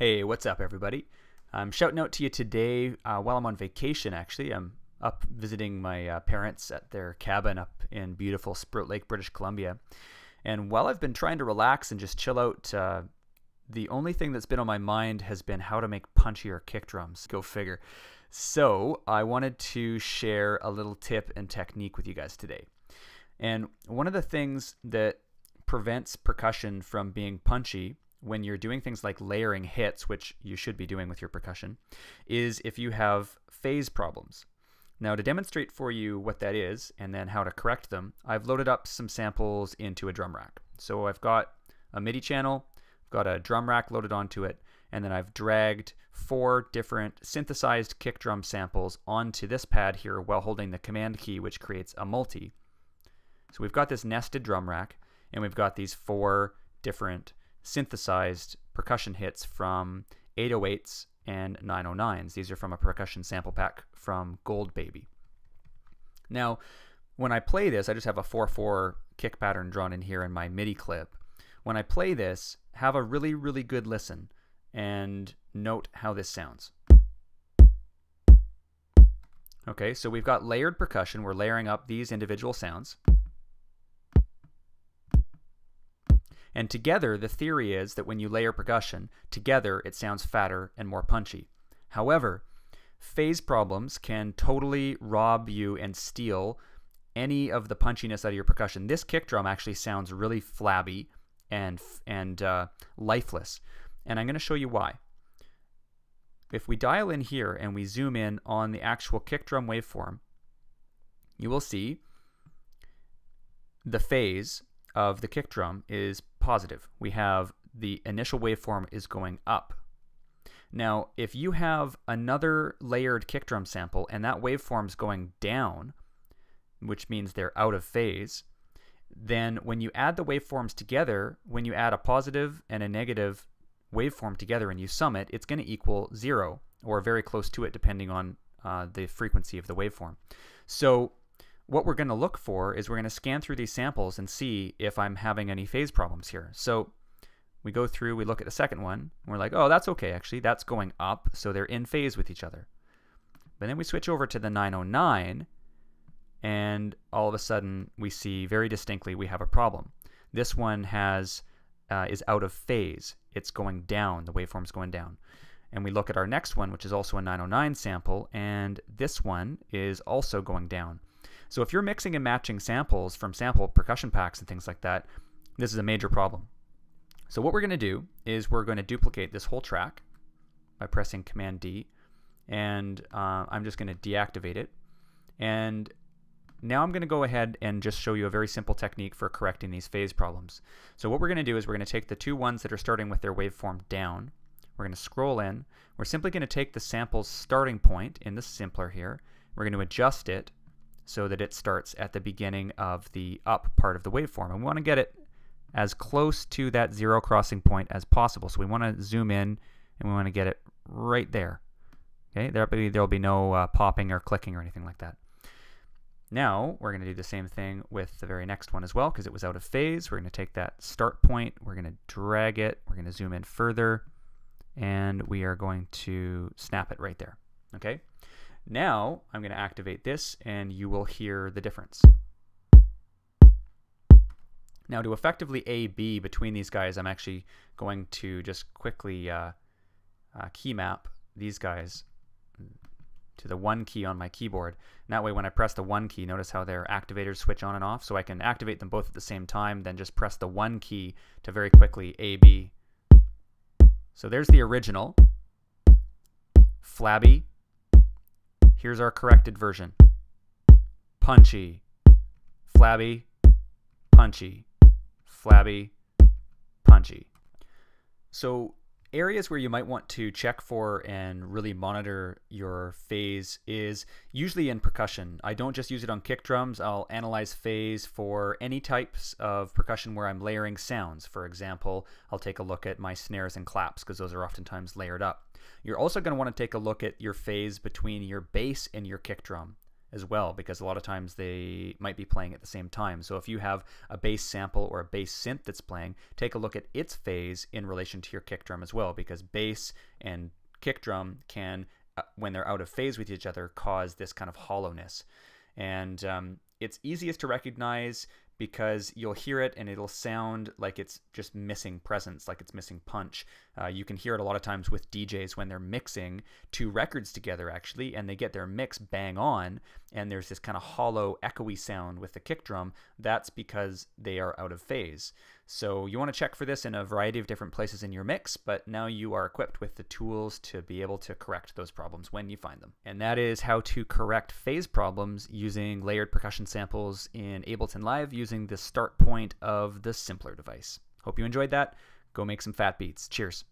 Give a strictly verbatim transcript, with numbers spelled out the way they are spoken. Hey, what's up everybody? I'm shouting out to you today uh, while I'm on vacation actually. I'm up visiting my uh, parents at their cabin up in beautiful Spirit Lake, British Columbia. And while I've been trying to relax and just chill out, uh, the only thing that's been on my mind has been how to make punchier kick drums. Go figure. So I wanted to share a little tip and technique with you guys today. And one of the things that prevents percussion from being punchy when you're doing things like layering hits, which you should be doing with your percussion, is if you have phase problems. Now, to demonstrate for you what that is and then how to correct them, I've loaded up some samples into a drum rack. So I've got a MIDI channel, I've got a drum rack loaded onto it, and then I've dragged four different synthesized kick drum samples onto this pad here while holding the command key, which creates a multi. So we've got this nested drum rack, and we've got these four different synthesized percussion hits from eight oh eights and nine oh nines. These are from a percussion sample pack from Gold Baby. Now, when I play this, I just have a four four kick pattern drawn in here in my MIDI clip. When I play this, have a really, really good listen and note how this sounds. Okay, so we've got layered percussion. We're layering up these individual sounds. And together, the theory is that when you layer percussion, together it sounds fatter and more punchy. However, phase problems can totally rob you and steal any of the punchiness out of your percussion. This kick drum actually sounds really flabby and, and uh, lifeless. And I'm going to show you why. If we dial in here and we zoom in on the actual kick drum waveform, you will see the phase of the kick drum is positive. We have the initial waveform is going up. Now, if you have another layered kick drum sample and that waveform's going down, which means they're out of phase, then when you add the waveforms together, when you add a positive and a negative waveform together and you sum it, it's going to equal zero or very close to it depending on uh, the frequency of the waveform. So what we're going to look for is we're going to scan through these samples and see if I'm having any phase problems here. So we go through, we look at the second one, and we're like, oh, that's okay actually, that's going up, so they're in phase with each other. But then we switch over to the nine oh nine, and all of a sudden we see very distinctly we have a problem. This one has uh, is out of phase. It's going down, the waveform's going down. And we look at our next one, which is also a nine oh nine sample, and this one is also going down. So if you're mixing and matching samples from sample percussion packs and things like that, this is a major problem. So what we're going to do is we're going to duplicate this whole track by pressing Command D, and uh, I'm just going to deactivate it. And now I'm going to go ahead and just show you a very simple technique for correcting these phase problems. So what we're going to do is we're going to take the two ones that are starting with their waveform down. We're going to scroll in. We're simply going to take the sample's starting point in the Simpler here. We're going to adjust it so that it starts at the beginning of the up part of the waveform. And we want to get it as close to that zero crossing point as possible. So we want to zoom in and we want to get it right there. Okay, there'll be, there'll be no uh, popping or clicking or anything like that. Now we're going to do the same thing with the very next one as well because it was out of phase. We're going to take that start point, we're going to drag it, we're going to zoom in further, and we are going to snap it right there. Okay. Now I'm going to activate this and you will hear the difference. Now to effectively A B between these guys, I'm actually going to just quickly uh, uh, key map these guys to the one key on my keyboard. And that way when I press the one key, notice how their activators switch on and off, so I can activate them both at the same time, then just press the one key to very quickly A B. So there's the original, flabby. Here's our corrected version. Punchy, flabby, punchy, flabby, punchy. So areas where you might want to check for and really monitor your phase is usually in percussion. I don't just use it on kick drums. I'll analyze phase for any types of percussion where I'm layering sounds. For example, I'll take a look at my snares and claps because those are oftentimes layered up. You're also going to want to take a look at your phase between your bass and your kick drum. as well, because a lot of times they might be playing at the same time. So if you have a bass sample or a bass synth that's playing, take a look at its phase in relation to your kick drum as well, because bass and kick drum can, uh, when they're out of phase with each other, cause this kind of hollowness. And um, it's easiest to recognize because you'll hear it and it'll sound like it's just missing presence, like it's missing punch. Uh, you can hear it a lot of times with D Js when they're mixing two records together, actually, and they get their mix bang on, and there's this kind of hollow, echoey sound with the kick drum. That's because they are out of phase. So you want to check for this in a variety of different places in your mix, but now you are equipped with the tools to be able to correct those problems when you find them. And that is how to correct phase problems using layered percussion samples in Ableton Live using the start point of the Simpler device. Hope you enjoyed that. Go make some fat beats. Cheers.